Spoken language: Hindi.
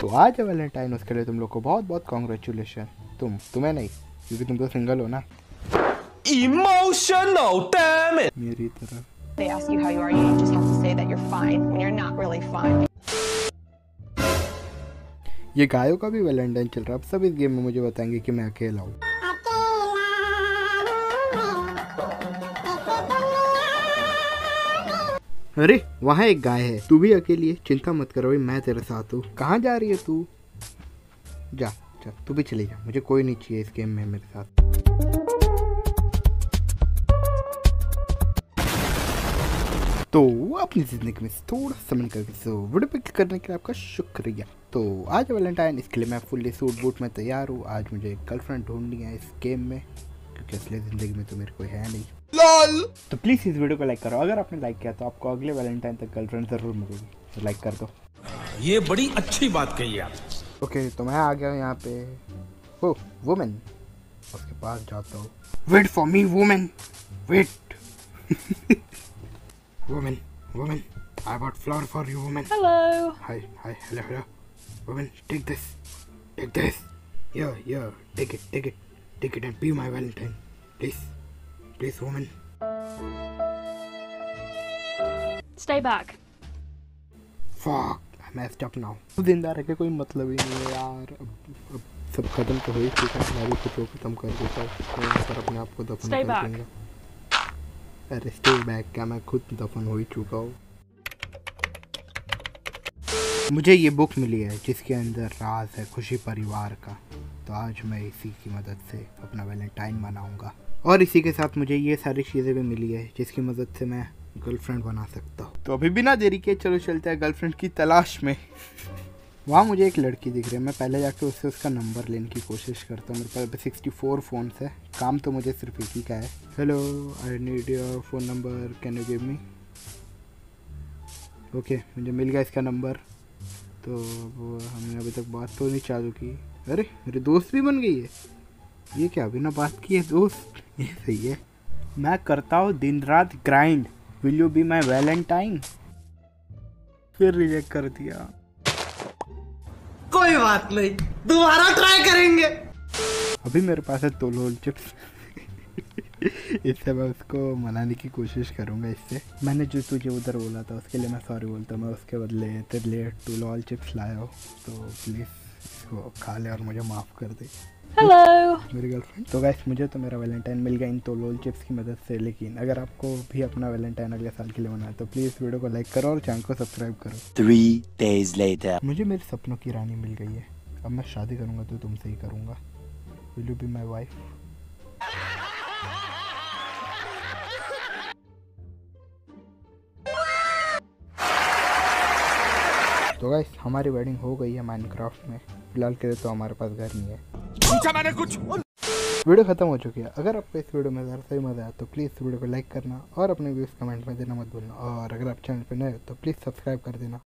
तो आज है वैलेंटाइन, उसके लिए तुम लोग को बहुत बहुत कॉन्ग्रेचुलेशन। तुम्हें नहीं, क्योंकि तुम तो सिंगल हो ना। इमोशनल डैम इट मेरी तरफ। They ask you how you are, you just have to say that you're fine when you're not really fine. ये गायों का भी वैलेंटाइन चल रहा है। अब सब इस गेम में मुझे बताएंगे कि मैं अकेला हूँ। अरे वहाँ एक गाय है, तू भी अकेली है, चिंता मत करो, मैं तेरे साथ हूँ। कहाँ जा रही है तू? जा जा, तू भी चले जा, मुझे कोई नहीं चाहिए इस गेम में मेरे साथ। तो अपनी जिंदगी में थोड़ा समन करके वीडियो पे क्लिक करने के लिए आपका शुक्रिया। तो आज वैलेंटाइन, इसके लिए मैं फुल्ली सूट बूट में तैयार हूँ। आज मुझे गर्लफ्रेंड ढूंढनी है इस गेम में, क्योंकि असली जिंदगी में तो मेरे कोई है नहीं। LOL! तो प्लीज इस वीडियो को लाइक करो। अगर आपने लाइक किया तो आपको अगले वैलेंटाइन तक गर्लफ्रेंड जरूर मिलेगी, तो लाइक कर दो। ये बड़ी अच्छी बात कही आप। ओके, तो मैं आ गया हूँ यहाँ पे। हो वुमेन, उसके पास जाता हूँ। Wait for me women, wait. Woman woman, I bought flower for you woman. Hello hi hi, hello hello woman, take this take this, yo yo take it take it take it and be my Valentine please. Please, woman. Stay back. Fuck, I messed up now. जिंदा रह के कोई मतलब ही नहीं है यार। अब सब खत्म तो हो ही चुका है। मैं भी कुछ खत्म कर देता हूँ पर अपने आप को दफन कर दूँगा। अरे stay back, क्या मैं खुद दफन हो ही चुका हूँ। मुझे ये बुक मिली है जिसके अंदर राज है खुशी परिवार का, तो आज मैं इसी की मदद से अपना वैलेंटाइन मनाऊंगा। और इसी के साथ मुझे ये सारी चीज़ें भी मिली है जिसकी मदद से मैं गर्लफ्रेंड बना सकता हूँ। तो अभी बिना देरी के चलो चलते हैं गर्लफ्रेंड की तलाश में। वहाँ मुझे एक लड़की दिख रही है, मैं पहले जाके उससे उसका नंबर लेने की कोशिश करता हूँ। मेरे पास अभी 64 फ़ोन है, काम तो मुझे सिर्फ एक ही का है। Hello I need your phone number, can you give me? Okay, मुझे मिल गया इसका नंबर। तो हमने अभी तक बात तो नहीं चालू की। अरे मेरी दोस्त भी बन गई है। ये क्या, अभी ना बात की है दोस्त? ये सही है। मैं करता हूँ दिन रात grind, will you be my Valentine? फिर रिजेक्ट कर दिया। कोई बात नहीं, दोबारा ट्राई करेंगे। अभी मेरे पास है तोलोल चिप्स। इससे मैं उसको मनाने की कोशिश करूँगा। इससे मैंने जो तुझे उधर बोला था उसके लिए मैं सॉरी बोलता हूँ। मैं उसके बदले तेरे लिए तोलोल चिप्स लाया हूँ, तो प्लीज़ इसको खा ले और मुझे माफ़ कर दे। हेलो मेरी गर्लफ्रेंड। तो गाइस, मुझे तो मेरा वैलेंटाइन मिल गया इन तोलोल चिप्स की मदद से। लेकिन अगर आपको भी अपना वैलेंटाइन अगले साल के लिए मनाना है तो प्लीज़ वीडियो को लाइक करो और चैनल को सब्सक्राइब करो। 3 days later मुझे मेरे सपनों की रानी मिल गई है। अब मैं शादी करूँगा तो तुमसे ही करूँगा। Will you be my wife? तो गाइस, हमारी वेडिंग हो गई है माइनक्राफ्ट में। फिलहाल के लिए तो हमारे पास घर नहीं है। पूछा मैंने कुछ? वीडियो खत्म हो चुकी है। अगर आपको इस वीडियो में ज़रा सही मज़ा आया तो प्लीज़ वीडियो को लाइक करना और अपने व्यूज़ कमेंट में देना मत भूलना। और अगर आप चैनल पर नए हो तो प्लीज़ सब्सक्राइब कर देना।